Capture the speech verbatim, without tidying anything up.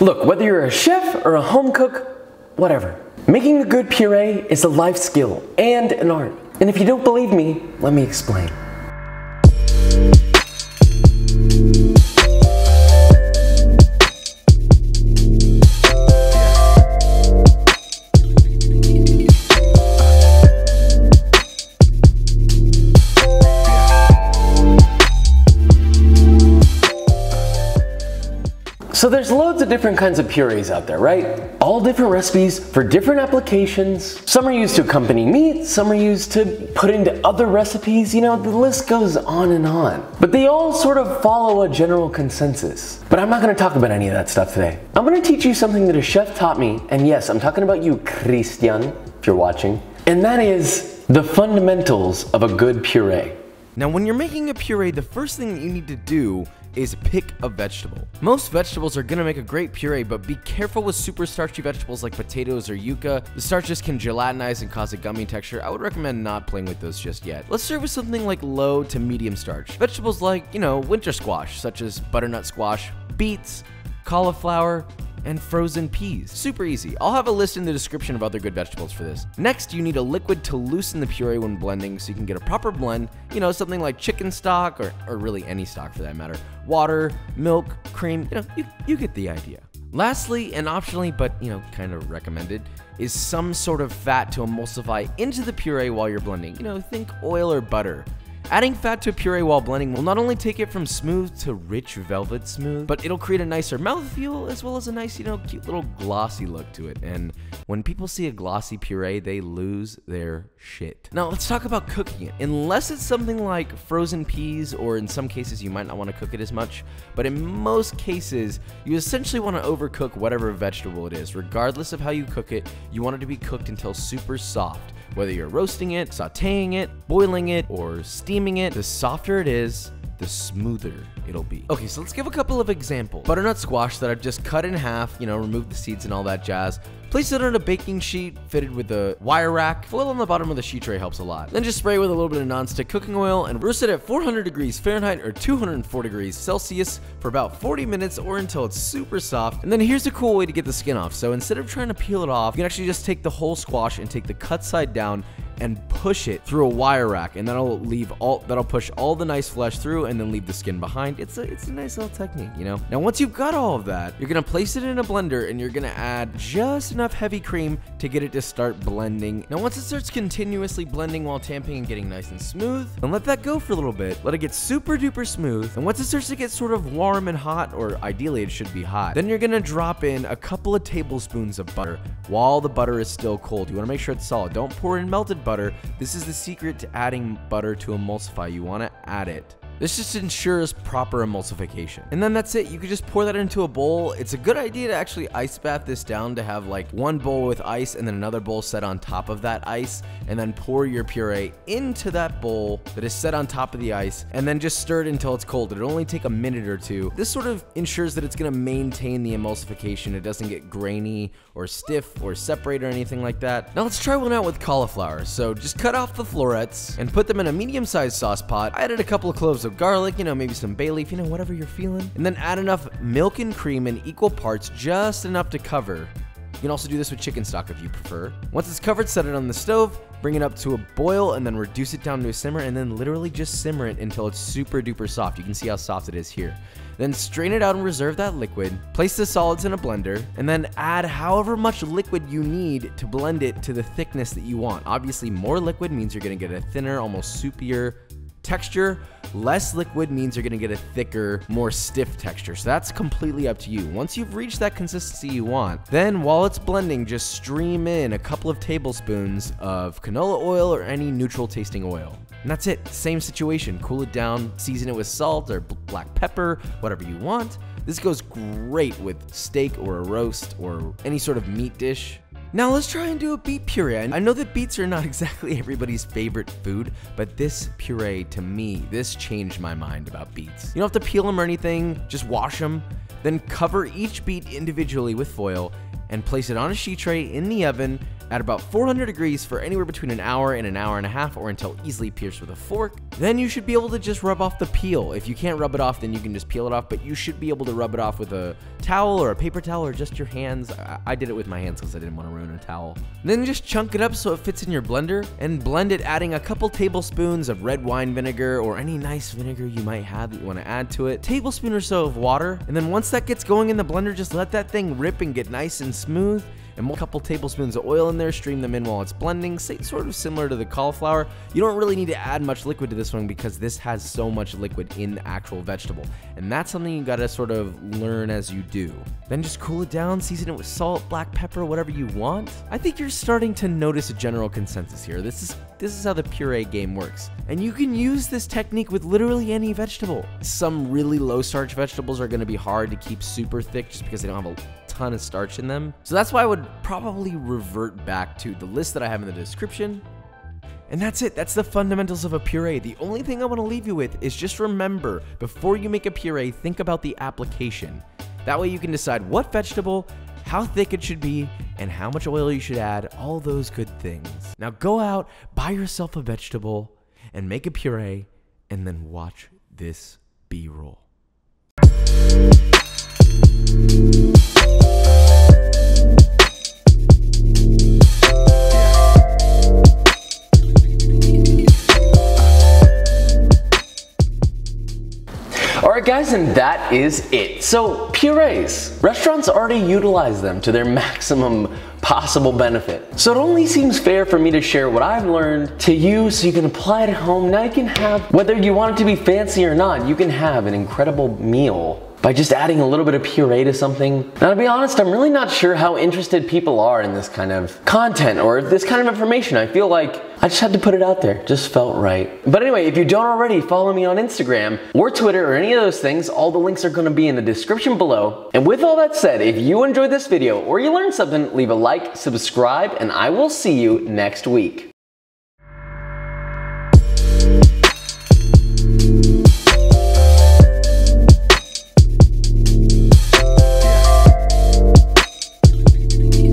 Look, whether you're a chef or a home cook, whatever. Making a good puree is a life skill and an art. And if you don't believe me, let me explain. So there's loads of different kinds of purees out there, right? All different recipes for different applications. Some are used to accompany meat, some are used to put into other recipes, you know, the list goes on and on. But they all sort of follow a general consensus. But I'm not gonna talk about any of that stuff today. I'm gonna teach you something that a chef taught me, and yes, I'm talking about you, Christian, if you're watching, and that is the fundamentals of a good puree. Now, when you're making a puree, the first thing that you need to do is pick a vegetable. Most vegetables are gonna make a great puree, but be careful with super starchy vegetables like potatoes or yuca. The starches can gelatinize and cause a gummy texture. I would recommend not playing with those just yet. Let's start with something like low to medium starch. Vegetables like, you know, winter squash, such as butternut squash, beets, cauliflower, and frozen peas. Super easy. I'll have a list in the description of other good vegetables for this. Next, you need a liquid to loosen the puree when blending so you can get a proper blend, you know, something like chicken stock or, or really any stock for that matter. Water, milk, cream, you know, you, you get the idea. Lastly, and optionally, but you know, kind of recommended, is some sort of fat to emulsify into the puree while you're blending. You know, think oil or butter. Adding fat to a puree while blending will not only take it from smooth to rich velvet smooth, but it'll create a nicer mouthfeel as well as a nice, you know, cute little glossy look to it. And when people see a glossy puree, they lose their shit. Now let's talk about cooking it. Unless it's something like frozen peas, or in some cases you might not want to cook it as much, but in most cases, you essentially want to overcook whatever vegetable it is. Regardless of how you cook it, you want it to be cooked until super soft. Whether you're roasting it, sauteing it, boiling it, or steaming it, the softer it is, the smoother it'll be. Okay, so let's give a couple of examples. Butternut squash that I've just cut in half, you know, removed the seeds and all that jazz. Place it on a baking sheet fitted with a wire rack. Foil on the bottom of the sheet tray helps a lot. Then just spray it with a little bit of nonstick cooking oil and roast it at four hundred degrees Fahrenheit or two hundred four degrees Celsius for about forty minutes or until it's super soft. And then here's a cool way to get the skin off. So instead of trying to peel it off, you can actually just take the whole squash and take the cut side down and push it through a wire rack, and that'll leave all that'll push all the nice flesh through and then leave the skin behind. It's a it's a nice little technique, you know. Now once you've got all of that, you're gonna place it in a blender and you're gonna add just enough heavy cream to get it to start blending. Now once it starts continuously blending while tamping and getting nice and smooth, and let that go for a little bit. Let it get super duper smooth, and once it starts to get sort of warm and hot, or ideally it should be hot, then you're gonna drop in a couple of tablespoons of butter while the butter is still cold. You wanna make sure it's solid. Don't pour in melted butter. Butter. This is the secret to adding butter to emulsify. You want to add it. This just ensures proper emulsification. And then that's it. You could just pour that into a bowl. It's a good idea to actually ice bath this down, to have like one bowl with ice and then another bowl set on top of that ice, and then pour your puree into that bowl that is set on top of the ice, and then just stir it until it's cold. It'll only take a minute or two. This sort of ensures that it's gonna maintain the emulsification. It doesn't get grainy or stiff or separate or anything like that. Now let's try one out with cauliflower. So just cut off the florets and put them in a medium-sized sauce pot. I added a couple of cloves of Of garlic, you know, maybe some bay leaf, you know, whatever you're feeling. And then add enough milk and cream in equal parts, just enough to cover. You can also do this with chicken stock if you prefer. Once it's covered, set it on the stove, bring it up to a boil, and then reduce it down to a simmer, and then literally just simmer it until it's super duper soft. You can see how soft it is here. Then strain it out and reserve that liquid. Place the solids in a blender, and then add however much liquid you need to blend it to the thickness that you want. Obviously, more liquid means you're gonna get a thinner, almost soupier texture. Less liquid means you're gonna get a thicker, more stiff texture, so that's completely up to you. Once you've reached that consistency you want, then while it's blending, just stream in a couple of tablespoons of canola oil or any neutral tasting oil. And that's it, same situation. Cool it down, season it with salt or black pepper, whatever you want. This goes great with steak or a roast or any sort of meat dish. Now let's try and do a beet puree. I know that beets are not exactly everybody's favorite food, but this puree, to me, this changed my mind about beets. You don't have to peel them or anything, just wash them, then cover each beet individually with foil and place it on a sheet tray in the oven at about four hundred degrees for anywhere between an hour and an hour and a half, or until easily pierced with a fork. Then you should be able to just rub off the peel. If you can't rub it off, then you can just peel it off, but you should be able to rub it off with a towel or a paper towel or just your hands. I, I did it with my hands because I didn't want to ruin a towel. And then just chunk it up so it fits in your blender and blend it, adding a couple tablespoons of red wine vinegar or any nice vinegar you might have that you want to add to it, tablespoon or so of water, and then once that gets going in the blender, just let that thing rip and get nice and smooth. And a couple tablespoons of oil in there, stream them in while it's blending, sort of similar to the cauliflower. You don't really need to add much liquid to this one because this has so much liquid in the actual vegetable. And that's something you gotta sort of learn as you do. Then just cool it down, season it with salt, black pepper, whatever you want. I think you're starting to notice a general consensus here. This is This is how the puree game works. And you can use this technique with literally any vegetable. Some really low starch vegetables are gonna be hard to keep super thick just because they don't have a ton of starch in them. So that's why I would probably revert back to the list that I have in the description. And that's it, that's the fundamentals of a puree. The only thing I wanna leave you with is just remember, before you make a puree, think about the application. That way you can decide what vegetable, how thick it should be, and how much oil you should add, all those good things. Now go out, buy yourself a vegetable, and make a puree, and then watch this B-roll. Alright guys, and that is it. So purees, restaurants already utilize them to their maximum possible benefit. So it only seems fair for me to share what I've learned to you so you can apply it at home. Now you can have, whether you want it to be fancy or not, you can have an incredible meal by just adding a little bit of puree to something. Now to be honest, I'm really not sure how interested people are in this kind of content or this kind of information. I feel like I just had to put it out there, just felt right. But anyway, if you don't already, follow me on Instagram or Twitter or any of those things. All the links are gonna be in the description below. And with all that said, if you enjoyed this video or you learned something, leave a like, subscribe, and I will see you next week.